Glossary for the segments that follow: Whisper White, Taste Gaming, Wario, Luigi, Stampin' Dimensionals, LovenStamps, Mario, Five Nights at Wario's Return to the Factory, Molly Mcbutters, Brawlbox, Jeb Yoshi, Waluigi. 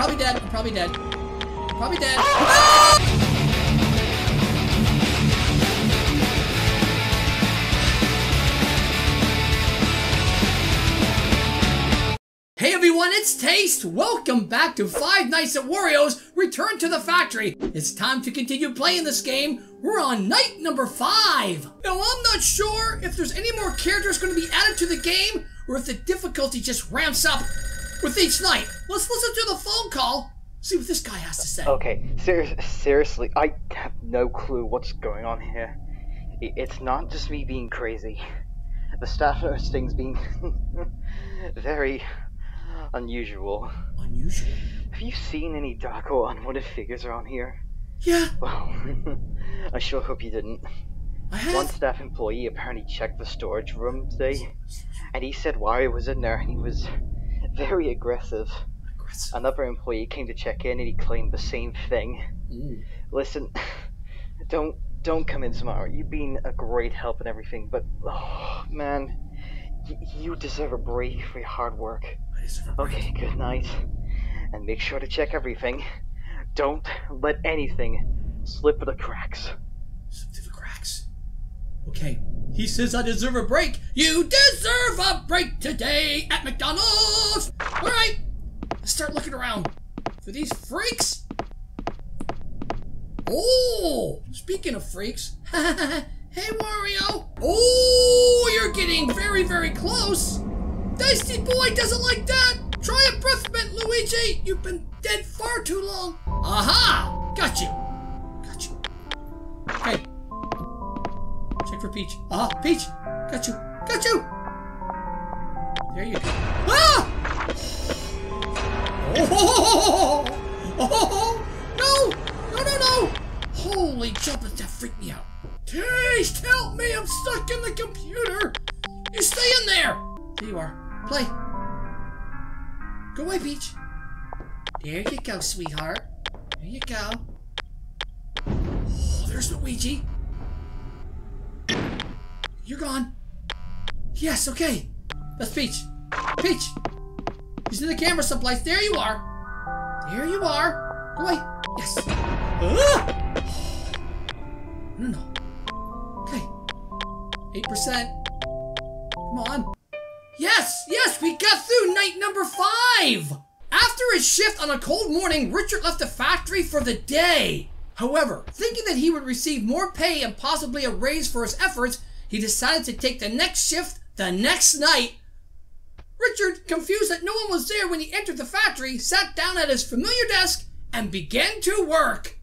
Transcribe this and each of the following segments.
probably dead. I'm probably dead. I'm probably dead. Ah! Hey everyone, it's Taste! Welcome back to Five Nights at Wario's Return to the Factory! It's time to continue playing this game. We're on night number 5! Now I'm not sure if there's any more characters going to be added to the game, or if the difficulty just ramps up with each night. Let's listen to the phone call, see what this guy has to say. Okay, seriously, I have no clue what's going on here. It's not just me being crazy. The staff hosting's being very... unusual. Unusual? Have you seen any dark or unwanted figures around here? Yeah. Well, I sure hope you didn't. I have. One staff employee apparently checked the storage room today, and he said Wario was in there, and he was very aggressive. Aggressive. Another employee came to check in, and he claimed the same thing. Mm. Listen, don't come in tomorrow. You've been a great help and everything, but oh man, you deserve a break for your hard work. Okay, good night, and make sure to check everything. Don't let anything slip through the cracks. Slip through the cracks? Okay, he says I deserve a break. You deserve a break today at McDonald's! Alright, let's start looking around for these freaks. Oh, speaking of freaks, hey Wario. Oh, you're getting very, very close. Tasty boy doesn't like that! Try a breath mint, Luigi! You've been dead far too long! Aha! Got you! Got you. Okay. Check for Peach. Aha! Peach! Got you! Got you! There you go. Ah! Oh! Oh! No! No, no, no! Holy jumpers, that freaked me out. Taste, help me! I'm stuck in the computer! You stay in there! There you are. Play. Go away, Peach. There you go, sweetheart. There you go. Oh, there's Luigi. You're gone. Yes, okay. That's Peach. Peach. He's in the camera someplace. There you are. There you are. Go away. Yes. Ah! No, no. Okay. 8%. Come on. Yes, yes, we got through night number 5! After his shift on a cold morning, Richard left the factory for the day. However, thinking that he would receive more pay and possibly a raise for his efforts, he decided to take the next shift the next night. Richard, confused that no one was there when he entered the factory, sat down at his familiar desk and began to work.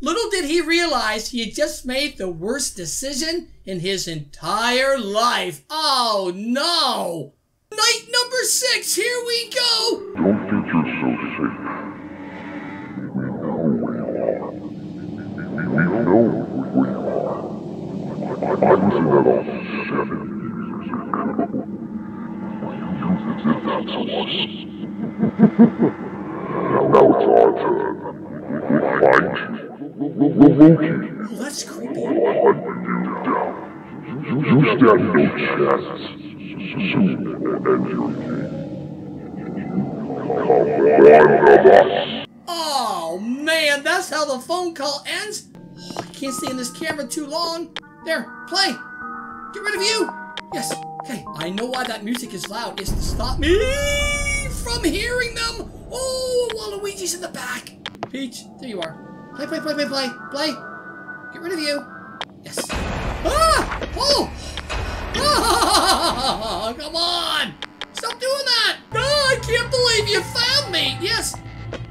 Little did he realize he had just made the worst decision in his entire life. Oh no! Night number 6, here we go! Don't think you're so safe. We know where you are. We know where you are. I was in that office 7 years ago. Now it's our turn. We'll find you. Well, that's creepy. You stand no chance. Soon end your game. Oh man, that's how the phone call ends. Oh, I can't stay in this camera too long. There, play. Get rid of you. Yes. Okay. I know why that music is loud. It's to stop me from hearing them. Oh, Waluigi's in the back. Peach, there you are. Play, play, play, play, play, play. Get rid of you. Yes. Ah! Oh! Ah! Come on! Stop doing that! No, I can't believe you found me! Yes!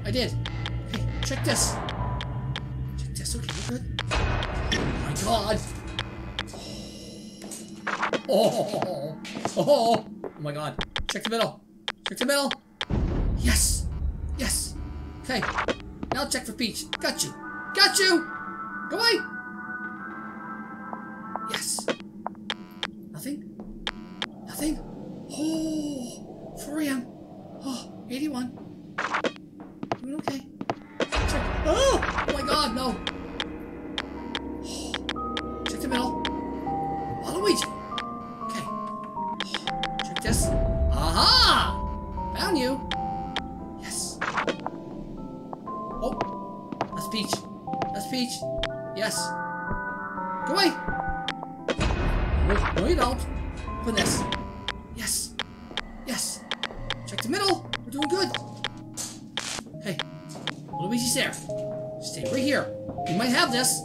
I did. Hey, check this. Check this. Okay, we're good. Oh my god. Oh! Oh! Oh my god. Check the middle. Check the middle. Yes! Yes! Okay. Now check for Peach. Got you. Got you! Go away! Yes. Nothing? Nothing? Oh! 4 a.m. Oh, 81. Doing okay. Check. Oh! Oh my god, no. Oh. Check the middle. Waluigi. Okay. Oh. Check this. Aha! Found you. Peach. That's Peach. Yes. Go away. No, you don't. Open this. Yes. Yes. Check the middle. We're doing good. Hey. Luigi's there. Stay right here. You might have this.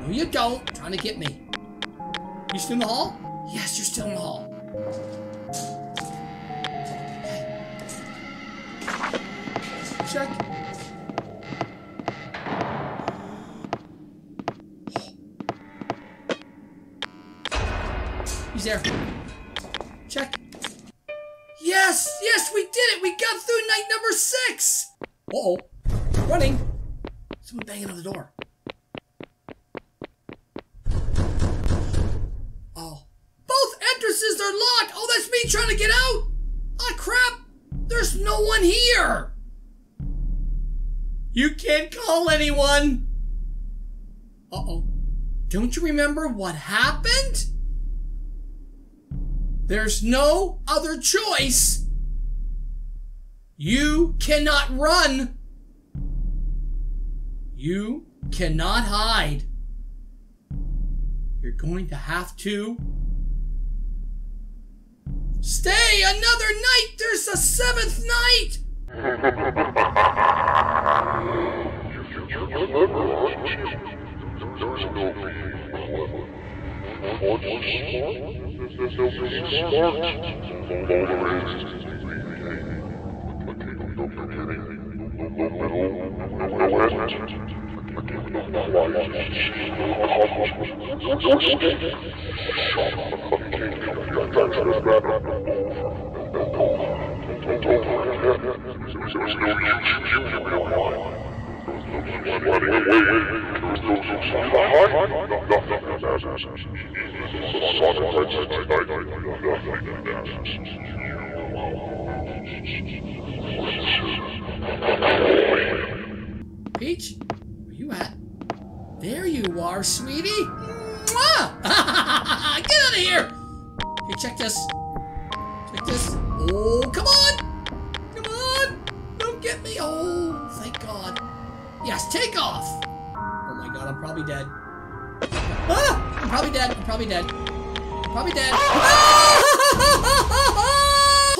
No, you don't. You're trying to get me. You still in the hall? Yes, you're still in the hall. Okay. Check. He's there. Check. Yes! Yes, we did it! We got through night number 6! Uh-oh. Running. Someone banging on the door. Entrances are locked! Oh, that's me trying to get out! Oh, crap! There's no one here! You can't call anyone! Uh-oh. Don't you remember what happened? There's no other choice! You cannot run! You cannot hide! You're going to have to... stay another night! There's a 7th night! Peach, where you at? There you are, sweetie. Mwah! Get out of here! Hey, check this. Check this. Oh, come on! Come on! Don't get me. Oh, thank God. Yes, take off! Oh my God, I'm probably dead. Ah! I'm probably dead. I'm probably dead. I'm probably dead. Ah!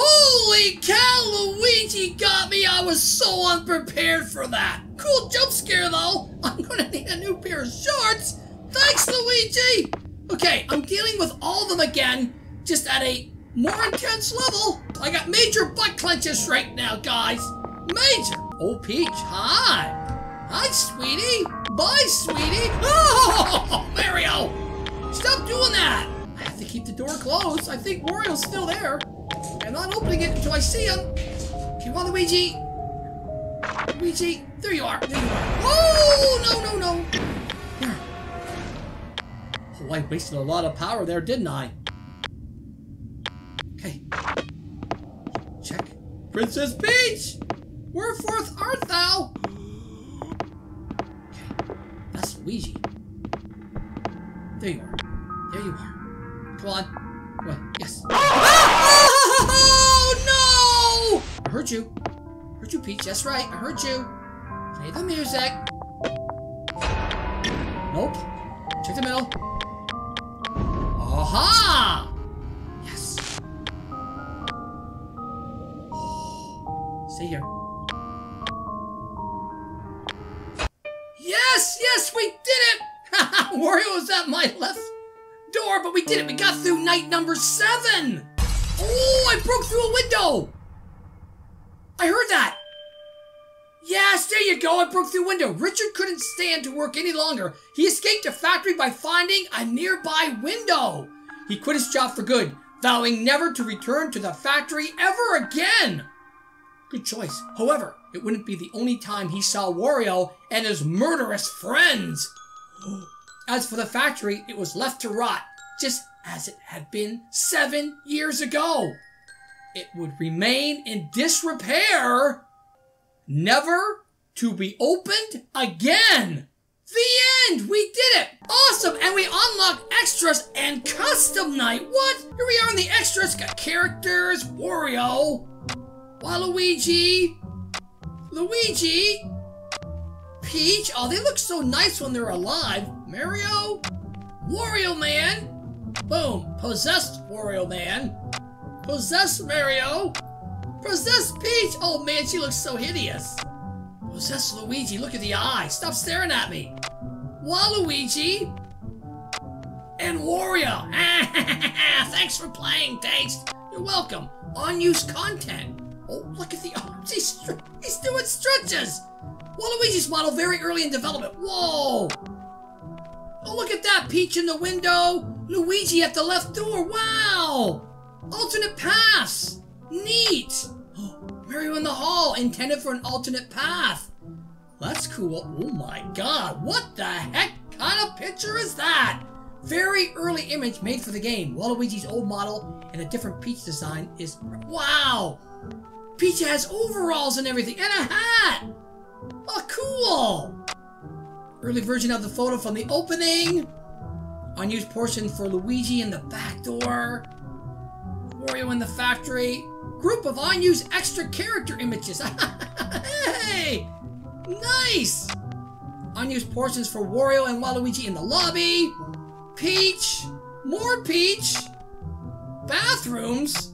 Holy cow, Luigi got me! I was so unprepared for that. Cool jump scare though. I'm gonna need a new pair of shorts. Thanks, Luigi. Okay, I'm dealing with all of them again, just at a more intense level. I got major butt clenches right now, guys. Major. Oh, Peach. Hi. Hi, sweetie. Bye, sweetie. Oh, Mario. Stop doing that. I have to keep the door closed. I think Wario's still there. I'm not opening it until I see him. Come on, Luigi. Luigi, there you are. There you are. Oh, no, no, no. There. Oh, I wasted a lot of power there, didn't I? Okay. Check. Princess Peach! Wherefore art thou? Okay. That's Luigi. There you are. There you are. Come on. Come on. Yes. Oh, no! I heard you. Heard you, Peach. That's right. I heard you. Play the music. Nope. Check the middle. Aha! Yes. Stay here. Yes! Yes! We did it! Wario was at my left door, but we did it. We got through night number 7. Oh! I broke through a window. I heard that! Yes, there you go, I broke through the window. Richard couldn't stand to work any longer. He escaped the factory by finding a nearby window. He quit his job for good, vowing never to return to the factory ever again. Good choice. However, it wouldn't be the only time he saw Wario and his murderous friends. As for the factory, it was left to rot, just as it had been 7 years ago. It would remain in disrepair, never to be opened again. The end! We did it! Awesome! And we unlocked extras and custom night. What? Here we are in the extras. Got characters, Wario, Waluigi, Luigi, Peach, oh, they look so nice when they're alive. Mario? Wario Man? Boom. Possessed Wario Man. Possessed Mario. Possessed Peach. Oh, man, she looks so hideous. Possessed Luigi. Look at the eye. Stop staring at me. Waluigi. And Wario. Thanks for playing, Taste. You're welcome. Unused content. Oh, look at the... Oh, he's doing stretches. Waluigi's model very early in development. Whoa. Oh, look at that. Peach in the window. Luigi at the left door. Wow. Alternate paths. Neat. Oh, Mario in the hall. Intended for an alternate path. That's cool. Oh, my God. What the heck kind of picture is that? Very early image made for the game. Waluigi's old model and a different Peach design is... Wow! Peach has overalls and everything, and a hat! Oh, cool! Early version of the photo from the opening. Unused portion for Luigi in the back door. Wario in the factory. Group of unused extra character images. Hey! Nice! Unused portions for Wario and Waluigi in the lobby. Peach, more Peach, bathrooms,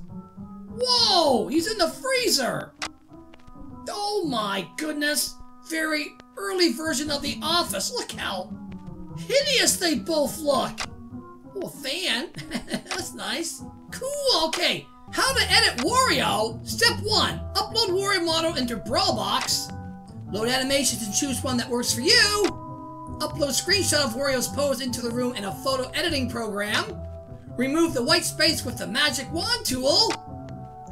whoa, he's in the freezer, oh my goodness, very early version of the office, look how hideous they both look, oh, a fan, that's nice, cool, okay, how to edit Wario, step one, upload Wario model into Brawlbox, load animations and choose one that works for you, upload a screenshot of Wario's pose into the room in a photo editing program. Remove the white space with the magic wand tool.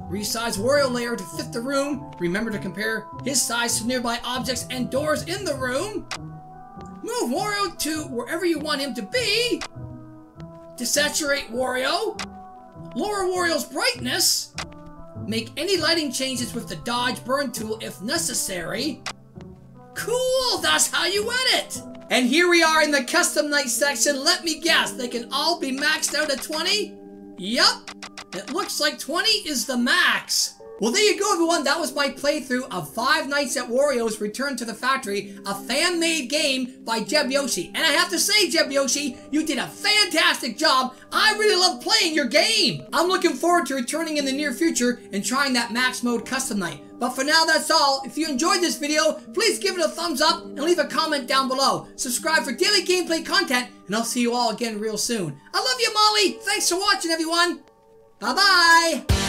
Resize Wario layer to fit the room. Remember to compare his size to nearby objects and doors in the room. Move Wario to wherever you want him to be. Desaturate Wario. Lower Wario's brightness. Make any lighting changes with the dodge burn tool if necessary. Cool, that's how you edit. And here we are in the custom night section. Let me guess, they can all be maxed out at 20? Yep, it looks like 20 is the max. Well, there you go, everyone. That was my playthrough of Five Nights at Wario's Return to the Factory, a fan-made game by Jeb Yoshi. And I have to say, Jeb Yoshi, you did a fantastic job. I really love playing your game. I'm looking forward to returning in the near future and trying that max mode custom night. But for now, that's all. If you enjoyed this video, please give it a thumbs up and leave a comment down below. Subscribe for daily gameplay content, and I'll see you all again real soon. I love you, Molly. Thanks for watching, everyone. Bye-bye.